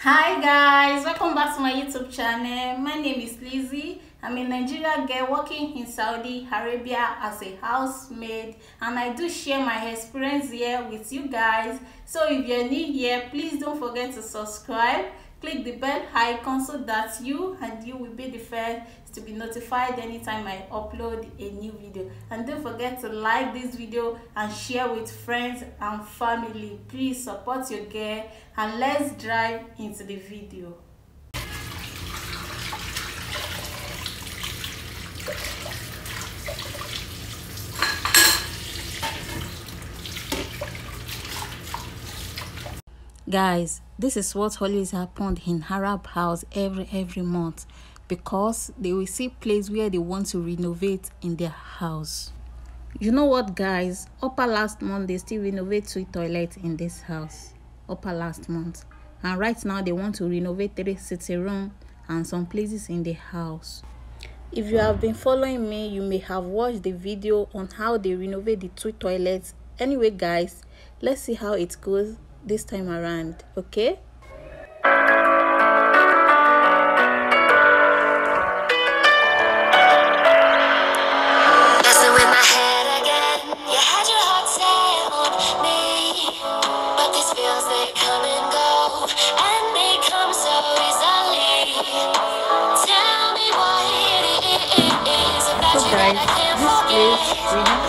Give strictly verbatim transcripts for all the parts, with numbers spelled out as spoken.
Hi guys, welcome back to my YouTube channel. My name is Lizzie. I'm a Nigerian girl working in Saudi Arabia as a housemaid, and I do share my experience here with you guys. So if you're new here, please don't forget to subscribe, click the bell icon so that you and you will be the first to be notified anytime I upload a new video. And don't forget to like this video and share with friends and family. Please support your girl, and let's dive into the video. Guys, this is what always happened in Arab house every every month, because they will see place where they want to renovate in their house. You know what guys, upper last month they still renovate three toilets in this house, upper last month, and right now they want to renovate three sitting room and some places in the house. If you have been following me, you may have watched the video on how they renovate the two toilets. Anyway guys, let's see how it goes this time around, okay? Guys,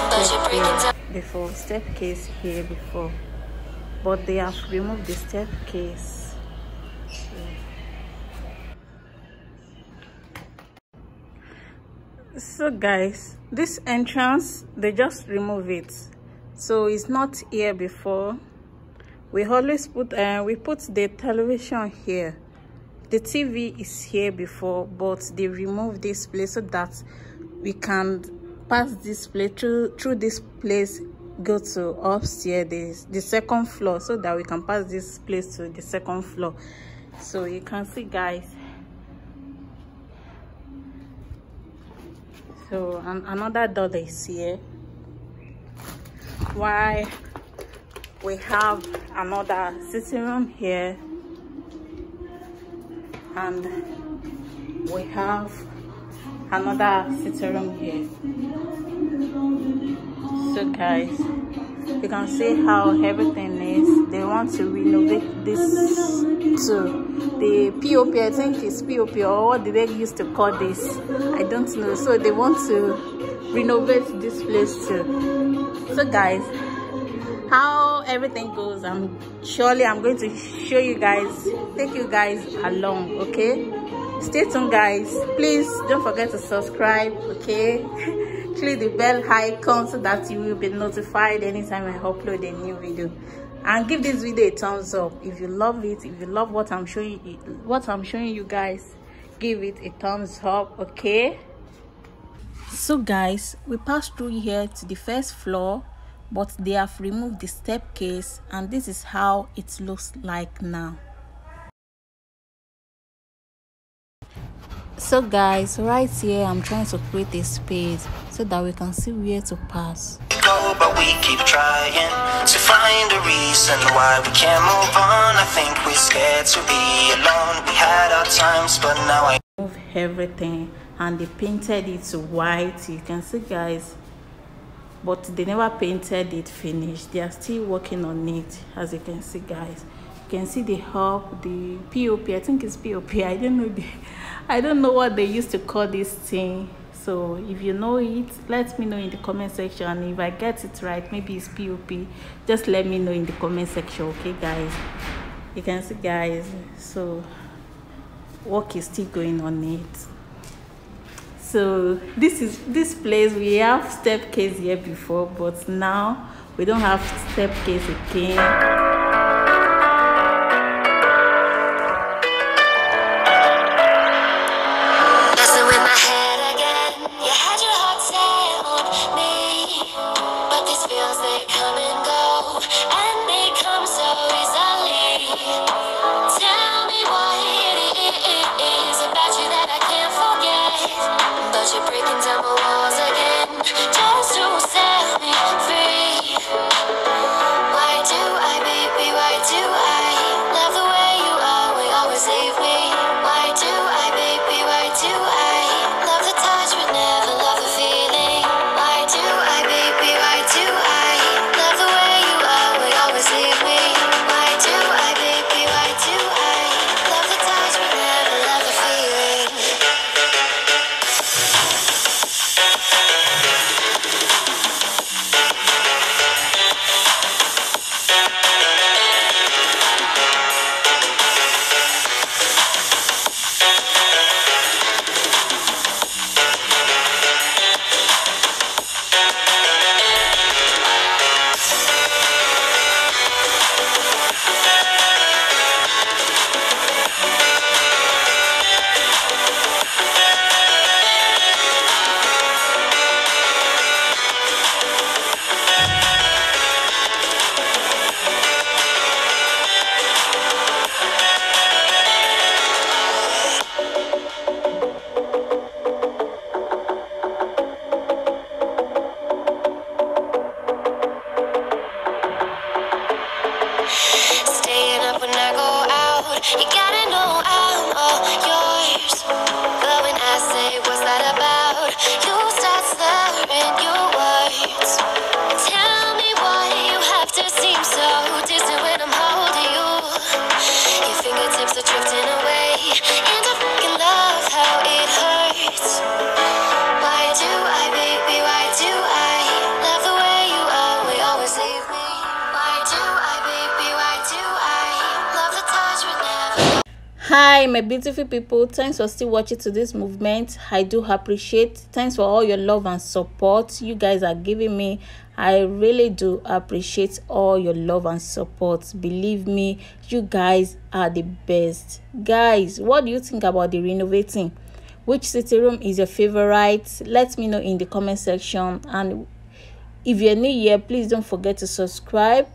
this place we have stepped here before, staircase here before, but they have removed the staircase. So guys, this entrance they just remove it, so it's not here before. We always put uh, we put the television here, the T V is here before, but they removed this place so that we can pass this place through through this place, go to upstairs, this the second floor, so that we can pass this place to the second floor. So you can see guys, so and another door is here, why we have another sitting room here, and we have another sitting room here. So guys, you can see how everything is. They want to renovate this too. The P O P, I think it's P O P, or what did they used to call this? I don't know. So they want to renovate this place too. So guys, how everything goes, I'm surely I'm going to show you guys, take you guys along, okay? Stay tuned guys, please don't forget to subscribe, okay? Click the bell icon so that you will be notified anytime I upload a new video, and give this video a thumbs up if you love it. If you love what i'm showing you what i'm showing you guys, give it a thumbs up, okay? So guys, we passed through here to the first floor, but they have removed the staircase, and this is how it looks like now. So guys, right here I'm trying to create a space so that we can see where to pass. Go, but we keep trying to find a reason why we can't move on. I think we're scared to be alone. We had our times, but now I move everything, and they painted it white, you can see guys, but they never painted it finished. They are still working on it, as you can see guys. You can see the hub, the P O P, I think it's P O P, I don't know the I don't know what they used to call this thing. So if you know it, let me know in the comment section. If I get it right, maybe it's P O P, just let me know in the comment section, okay guys? You can see guys, so work is still going on it. So this is this place, we have staircase here before, but now we don't have staircase again. You gotta know I'm all yours. But when I say what's that about, you start slurring your words. Tell me why you have to seem so distant when I'm holding you. Your fingertips are drifting away, and I fucking love how it hurts. Why do I, baby, why do I love the way you are, we always leave me? Why do I, baby, why do I love the touch we never... Hi my beautiful people, thanks for still watching to this movement. I do appreciate. Thanks for all your love and support you guys are giving me. I really do appreciate all your love and support. Believe me, you guys are the best. Guys, what do you think about the renovating? Which sitting room is your favorite? Let me know in the comment section. And if you're new here, please don't forget to subscribe.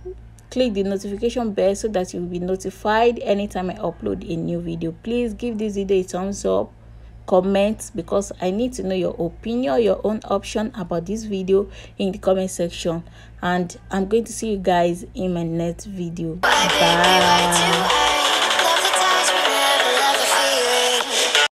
Click the notification bell so that you'll be notified anytime I upload a new video. Please give this video a thumbs up. Comment, because I need to know your opinion, your own option about this video in the comment section. And I'm going to see you guys in my next video. Bye.